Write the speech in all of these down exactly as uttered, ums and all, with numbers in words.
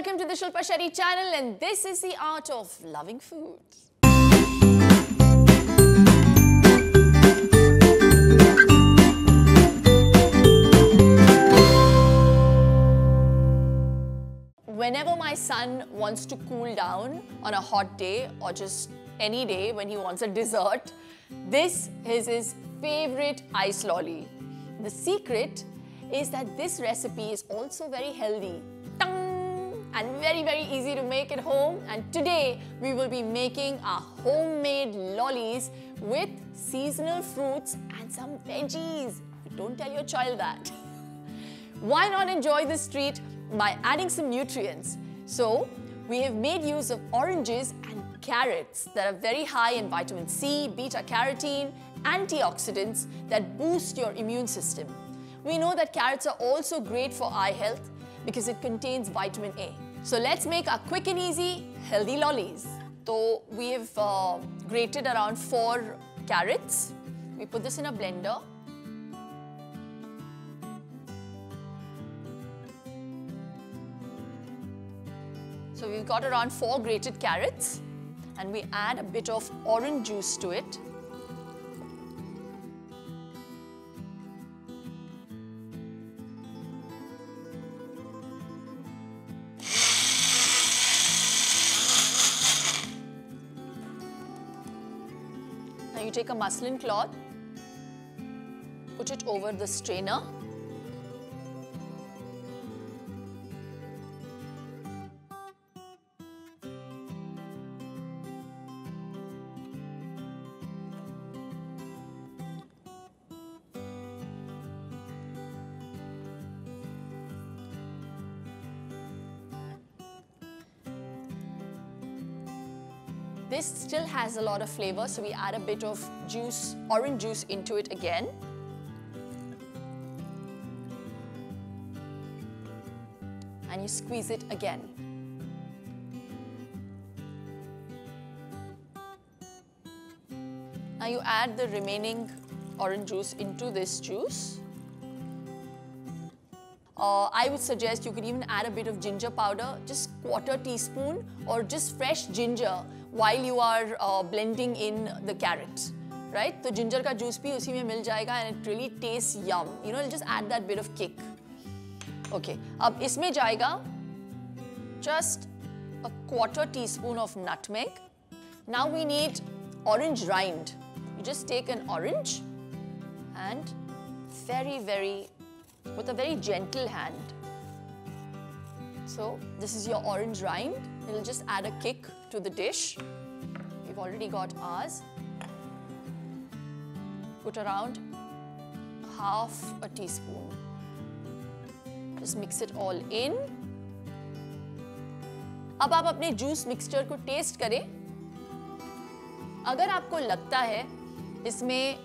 welcome to the Shilpa Shetty channel, and this is the art of loving food. Whenever my son wants to cool down on a hot day or just any day when he wants a dessert, this is his favorite ice lolly. The secret is that this recipe is also very healthy and very very easy to make at home, and today we will be making our homemade lollies with seasonal fruits and some veggies. Don't tell your child that. Why not enjoy this treat by adding some nutrients? So we have made use of oranges and carrots that are very high in vitamin C, beta carotene, antioxidants that boost your immune system. We know that carrots are also great for eye health because it contains vitamin A. So let's make our quick and easy healthy lollies. So we have uh, grated around four carrots. We put this in a blender. So we've got around four grated carrots, and we add a bit of orange juice to it. Now you take a muslin cloth, put it over the strainer. This still has a lot of flavor, so we add a bit of juice, orange juice into it again. And you squeeze it again. Now you add the remaining orange juice into this juice. Uh, I would suggest you could even add a bit of ginger powder, just quarter teaspoon, or just fresh ginger while you are uh, blending in the carrot, right? So ginger ka juice bhi usi mein mil jayega, and it really tastes yum. You know, it'll just add that bit of kick. Okay, ab isme jayega just a quarter teaspoon of nutmeg. Now we need orange rind. You just take an orange and very, very, with a very gentle hand. So this is your orange rind. It'll just add a kick to the dish. We've already got ours. Put around half a teaspoon. Just mix it all in. अब आप अपने juice mixture को taste करें. अगर आपको लगता है इसमें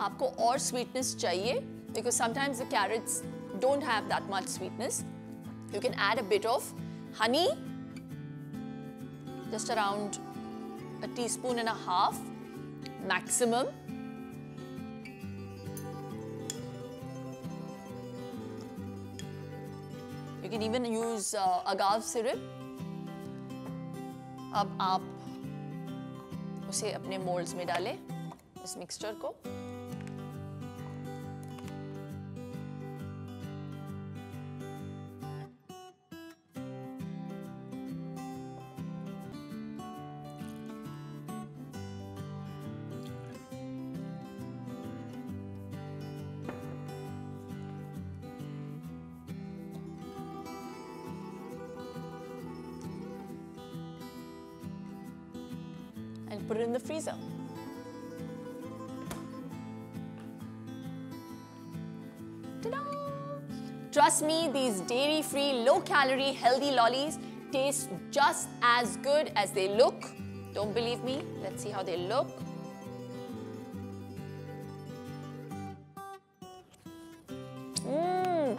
आपको और sweetness चाहिए, because sometimes the carrots don't have that much sweetness, you can add a bit of honey, just around a teaspoon and a half maximum. You can even use uh, agave syrup. अब आप उसे अपने molds में डालें, इस mixture को. And put it in the freezer. Ta-da! Trust me, these dairy-free, low-calorie, healthy lollies taste just as good as they look. Don't believe me? Let's see how they look. Mmm!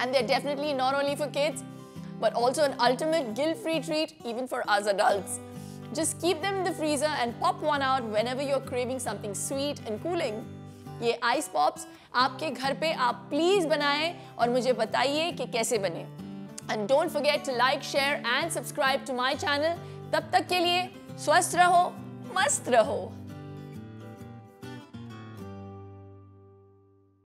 And they're definitely not only for kids, but also an ultimate guilt-free treat even for us adults. Just keep them in the freezer and pop one out whenever you're craving something sweet and cooling. ये ice pops आपके घर पे आप please बनाएं और मुझे बताइए कि कैसे बने. And don't forget to like, share and subscribe to my channel. Tab tak ke liye swasth raho, mast raho.